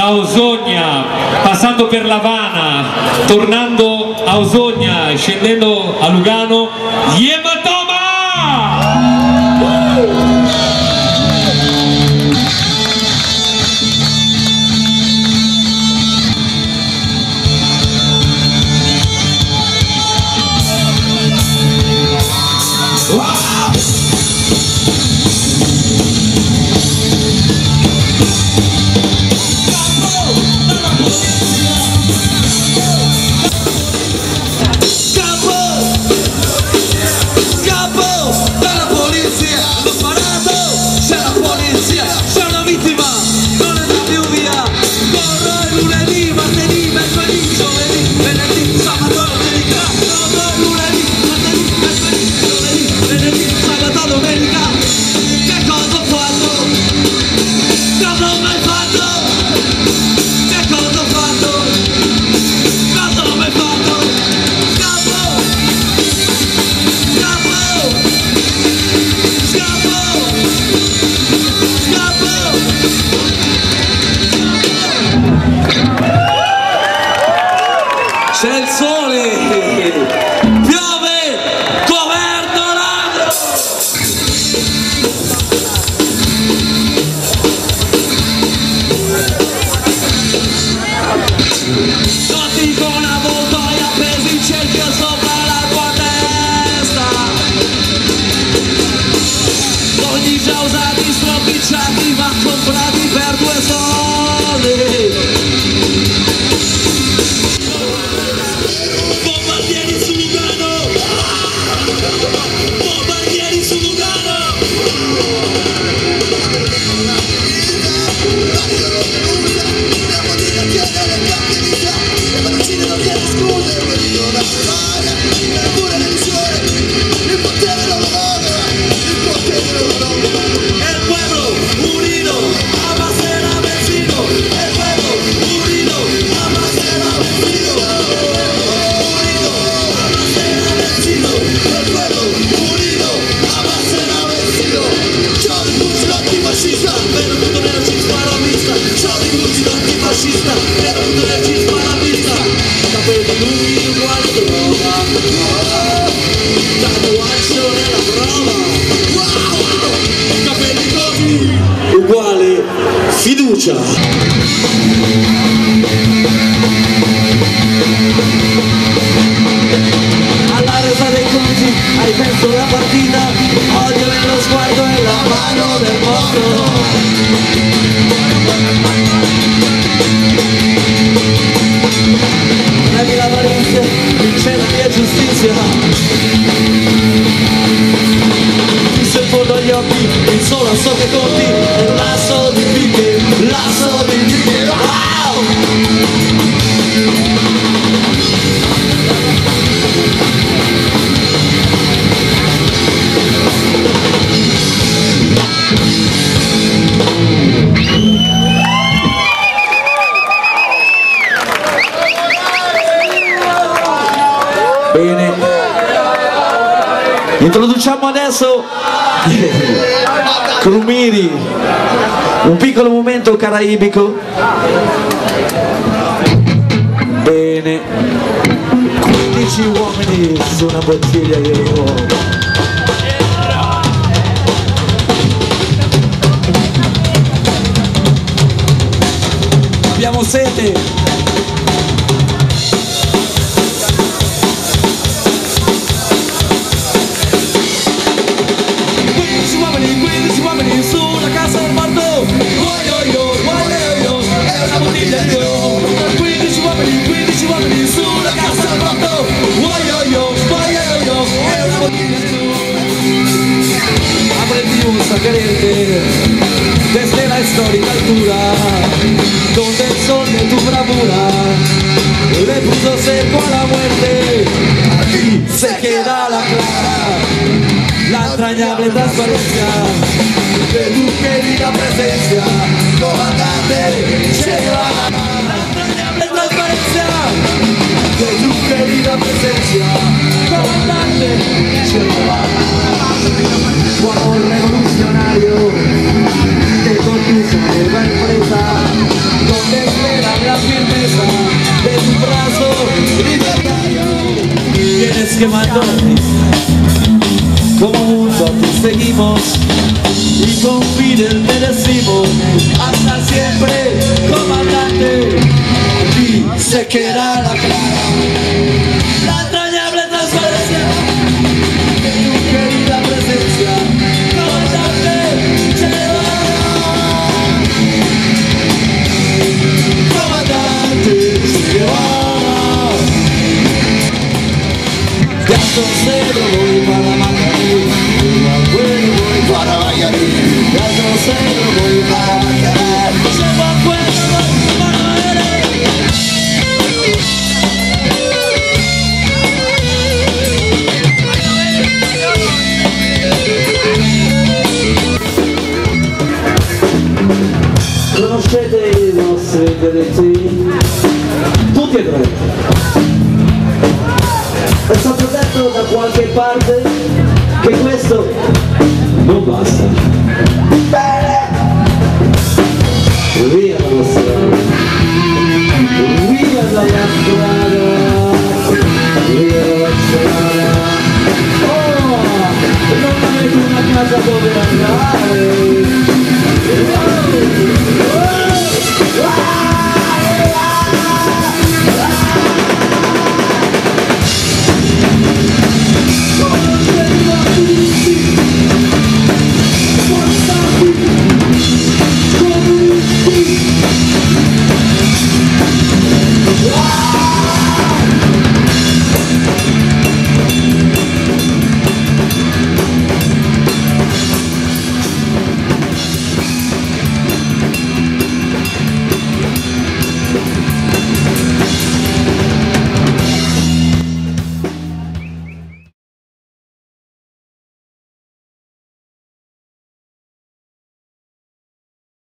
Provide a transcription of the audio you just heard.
da Osogna, passando per l'Avana, tornando a Osogna e scendendo a Lugano, gli Ematoma! Introduciamo adesso Crumiri, un piccolo momento caraibico. Bene, 15 uomini su una bottiglia di rum. Abbiamo sete. Desde la histórica altura, donde el sol de tu bravura le puso seco a la muerte, aquí se queda la clara, la entrañable transparencia de tu querida presencia, comandante Che Guevara. La entrañable transparencia de tu querida presencia, comandante Che Guevara. Cuadro revolucionario que conduce a la empresa donde que matones. Como juntos seguimos y con Fidel te decimos hasta siempre, comandante. Y se queda la clara. Cedo voy para Macarí, voy para Macarí, gato cedo voy para Macarí, se va fuera, voy para Macarí. Conoscete i nostri diretti, tutti e tre. È stato detto da qualche parte che questo non basta. Bene!